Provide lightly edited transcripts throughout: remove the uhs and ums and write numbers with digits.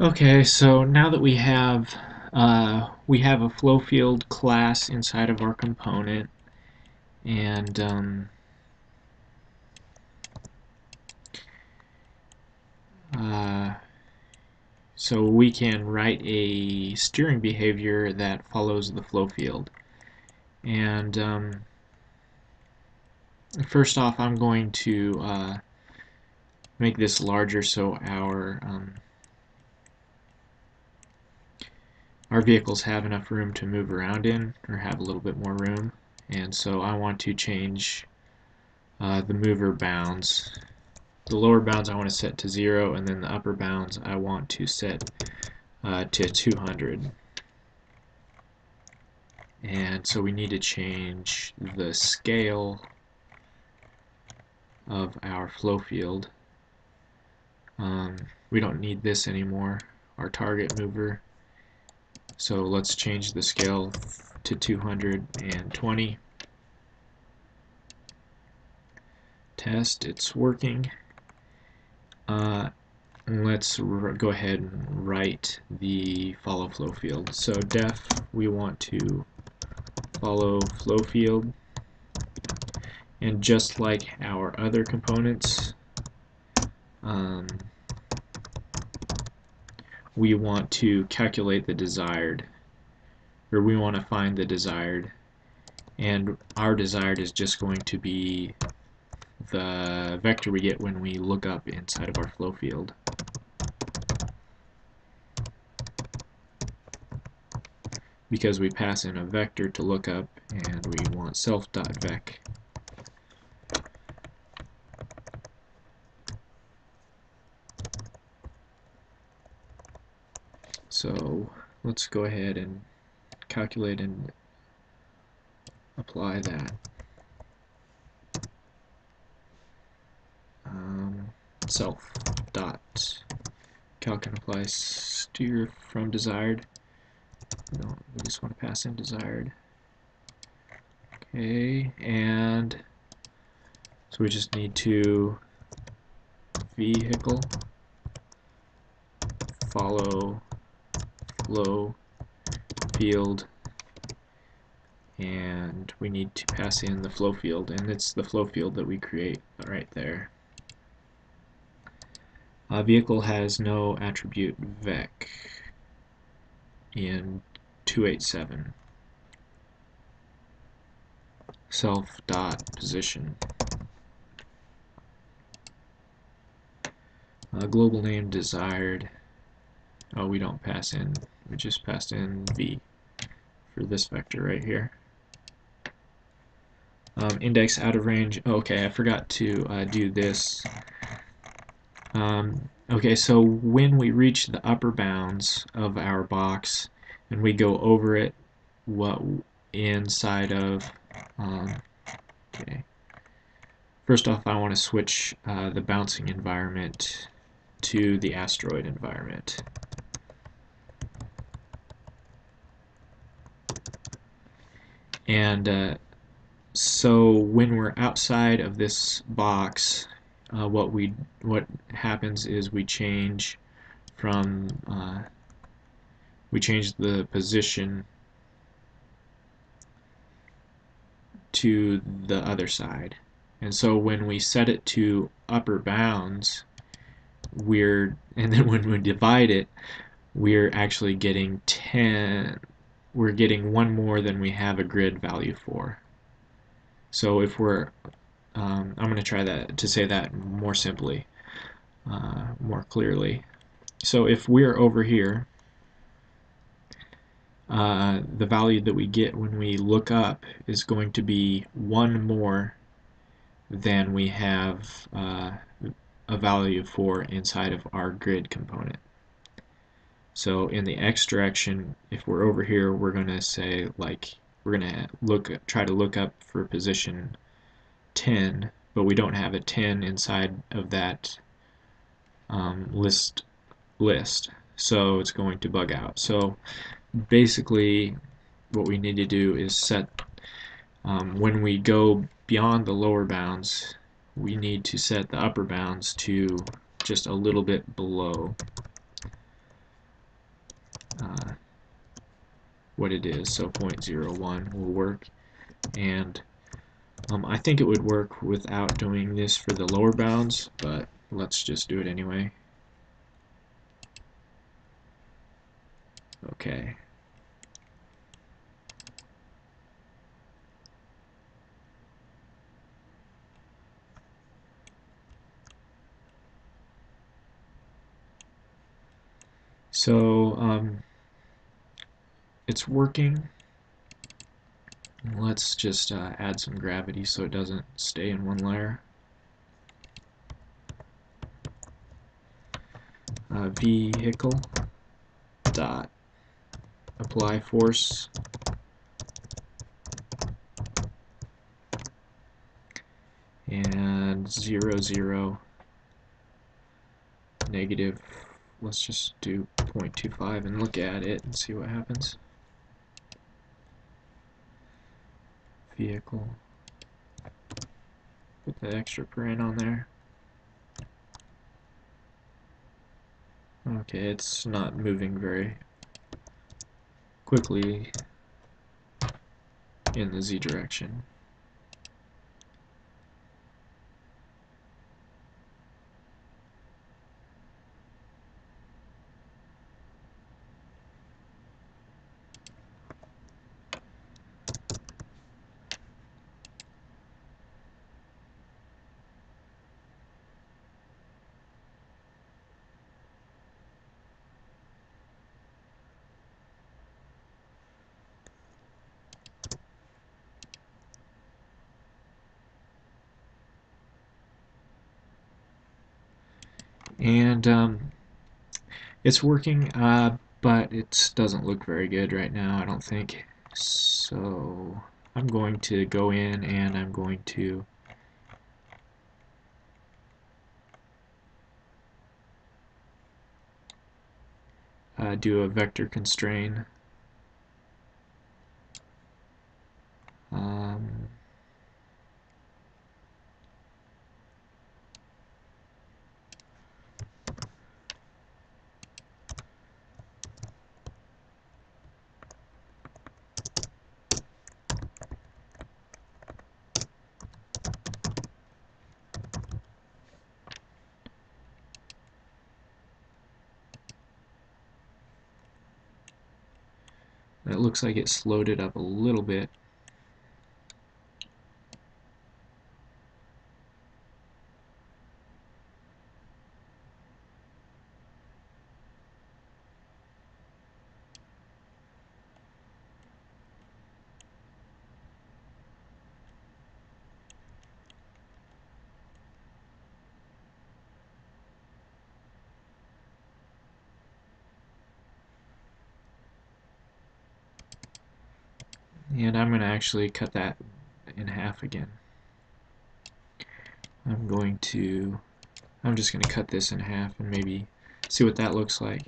Okay, so now that we have a flow field class inside of our component, and so we can write a steering behavior that follows the flow field. And first off, I'm going to make this larger so our vehicles have enough room to move around in, or have a little bit more room. And so I want to change the mover bounds. The lower bounds I want to set to 0, and then the upper bounds I want to set to 200. And so we need to change the scale of our flow field. We don't need this anymore, our target mover. So let's change the scale to 220. Test, it's working. Let's go ahead and write the follow flow field. So def, we want to follow flow field. And just like our other components, we want to calculate the desired, or we want to find the desired, and our desired is just going to be the vector we get when we look up inside of our flow field. Because we pass in a vector to look up, and we want self.vec. So let's go ahead and calculate and apply that. Self dot calc and apply steer from desired. No, we just want to pass in desired. Okay, and so we just need to vehicle follow flow field, and we need to pass in the flow field, and it's the flow field that we create right there. A vehicle has no attribute vec in 287. Self.position. Global name desired. Oh, we don't pass in, we just passed in v for this vector right here. Index out of range. Okay, I forgot to do this. Okay, so when we reach the upper bounds of our box and we go over it, what inside of okay. First off, I want to switch the bouncing environment to the asteroid environment. And so when we're outside of this box, what happens is we change from the position to the other side. And so when we set it to upper bounds, and then when we divide it, we're actually getting 10. We're getting one more than we have a grid value for. So if we're I'm going to try that to say that more simply, more clearly. So if we're over here, the value that we get when we look up is going to be one more than we have a value for inside of our grid component. So in the x direction, if we're over here, we're going to say, like, we're going to try to look up for position 10, but we don't have a 10 inside of that list, so it's going to bug out. So basically what we need to do is set, when we go beyond the lower bounds, we need to set the upper bounds to just a little bit below. what it is, so 0.01 will work. And I think it would work without doing this for the lower bounds, but let's just do it anyway. Okay. So it's working. Let's just add some gravity so it doesn't stay in one layer. Vehicle dot apply force, and 0, 0, negative. Let's just do 0.25 and look at it and see what happens. Vehicle. Put the extra paren on there. Okay, it's not moving very quickly in the Z direction. And it's working, but it doesn't look very good right now, I don't think. So I'm going to go in and I'm going to do a vector constrain. It looks like it slowed it up a little bit. And I'm going to actually cut that in half again. I'm just going to cut this in half and maybe see what that looks like.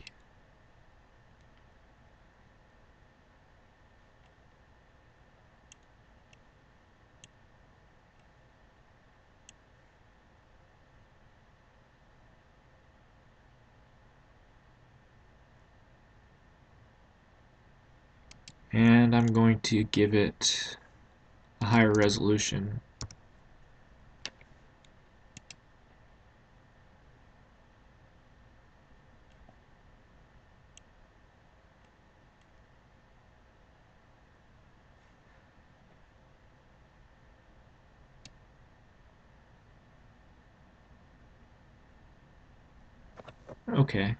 And I'm going to give it a higher resolution. Okay.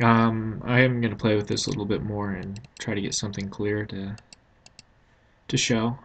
I am going to play with this a little bit more and try to get something clear to show.